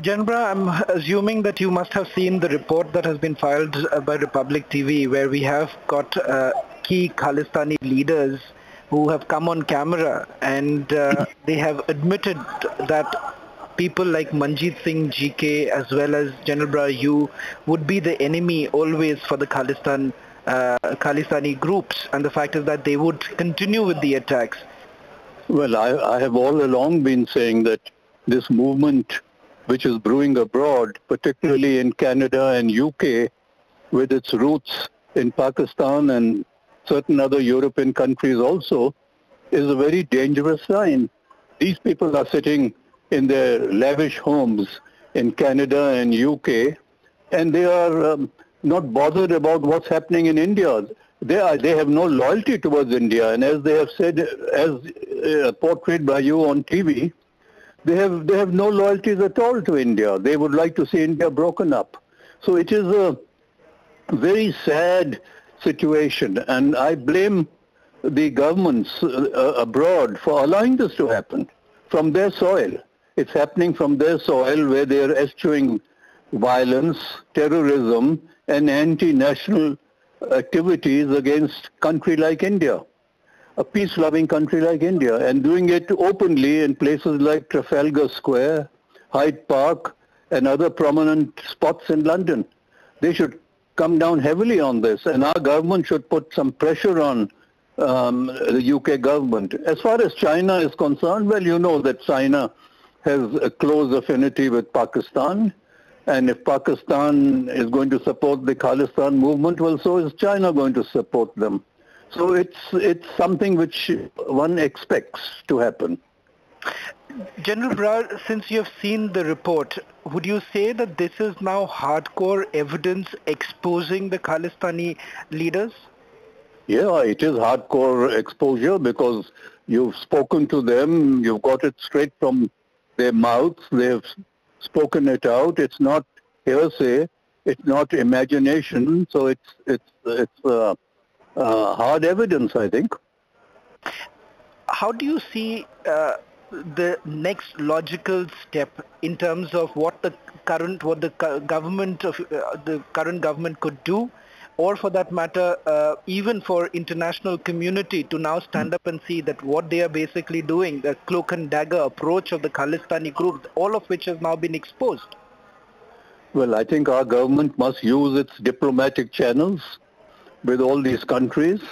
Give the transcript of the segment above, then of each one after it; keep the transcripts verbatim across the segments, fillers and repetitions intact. Gen Brar, I'm assuming that you must have seen the report that has been filed by Republic T V, where we have got uh, key Khalistani leaders who have come on camera and uh, they have admitted that people like Manjeet Singh, G K, as well as General Brar, you would be the enemy always for the Khalistan, uh, Khalistani groups, and the fact is that they would continue with the attacks. Well, I, I have all along been saying that this movement which is brewing abroad, particularly in Canada and U K, with its roots in Pakistan and certain other European countries also, is a very dangerous sign. These people are sitting in their lavish homes in Canada and U K, and they are um, not bothered about what's happening in India. They, are, they have no loyalty towards India, and as they have said, as uh, portrayed by you on T V, they have, they have no loyalties at all to India. They would like to see India broken up. So it is a very sad situation, and I blame the governments uh, abroad for allowing this to happen from their soil. It's happening from their soil where they are eschewing violence, terrorism, and anti-national activities against a country like India, a peace-loving country like India, and doing it openly in places like Trafalgar Square, Hyde Park, and other prominent spots in London. They should come down heavily on this, and our government should put some pressure on um, the U K government. As far as China is concerned, well, you know that China has a close affinity with Pakistan, and if Pakistan is going to support the Khalistan movement, well, so is China going to support them. So it's, it's something which one expects to happen. General Brar, since you have seen the report, would you say that this is now hardcore evidence exposing the Khalistani leaders? Yeah, it is hardcore exposure because you've spoken to them, you've got it straight from their mouths, they've spoken it out. It's not hearsay, it's not imagination, so it's, it's, it's uh, uh, hard evidence, I think. How do you see uh, the next logical step in terms of what the current, what the government of uh, the current government could do, or for that matter, uh, even for international community to now stand up and see that what they are basically doing, the cloak and dagger approach of the Khalistani group, all of which has now been exposed? Well, I think our government must use its diplomatic channels with all these countries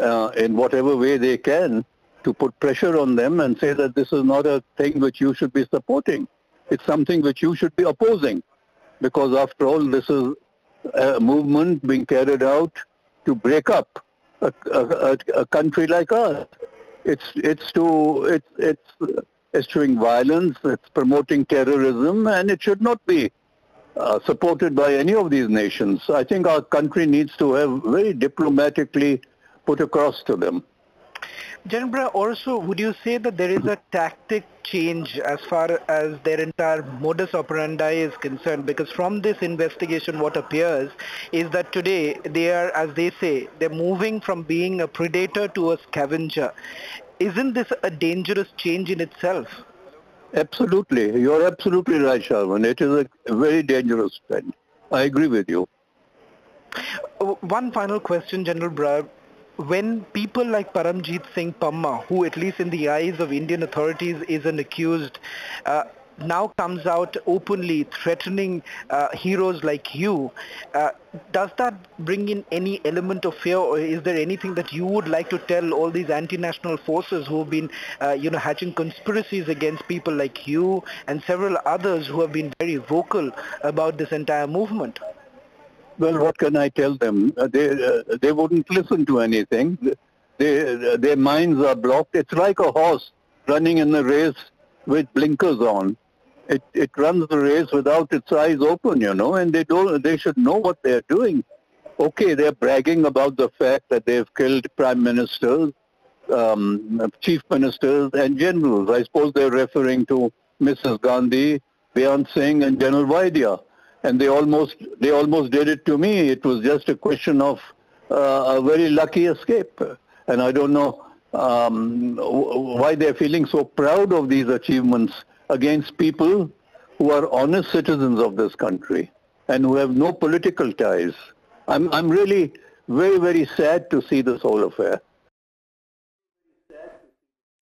uh, in whatever way they can, to put pressure on them and say that this is not a thing which you should be supporting. It's something which you should be opposing, because after all, this is a movement being carried out to break up a, a, a country like ours. It's it's to it's it's eschewing violence. It's promoting terrorism, and it should not be uh, supported by any of these nations. I think our country needs to have very diplomatically put across to them. General Brar, also, would you say that there is a tactic change as far as their entire modus operandi is concerned? Because from this investigation, what appears is that today they are, as they say, they're moving from being a predator to a scavenger. Isn't this a dangerous change in itself? Absolutely. You're absolutely right, Sharvan. It is a very dangerous trend. I agree with you. One final question, General Brar. When people like Paramjit Singh Pamma, who at least in the eyes of Indian authorities is an accused, uh, now comes out openly threatening uh, heroes like you, uh, does that bring in any element of fear, or is there anything that you would like to tell all these anti-national forces who have been uh, you know, hatching conspiracies against people like you and several others who have been very vocal about this entire movement? Well, what can I tell them? Uh, they, uh, they wouldn't listen to anything. They, uh, their minds are blocked. It's like a horse running in the race with blinkers on. It, it runs the race without its eyes open, you know, and they, don't, they should know what they're doing. Okay, they're bragging about the fact that they've killed prime ministers, um, chief ministers, and generals. I suppose they're referring to Missus Gandhi, Beant Singh, and General Vaidya. And they almost, they almost did it to me. It was just a question of uh, a very lucky escape. And I don't know um, why they're feeling so proud of these achievements against people who are honest citizens of this country and who have no political ties. I'm, I'm really very, very sad to see this whole affair.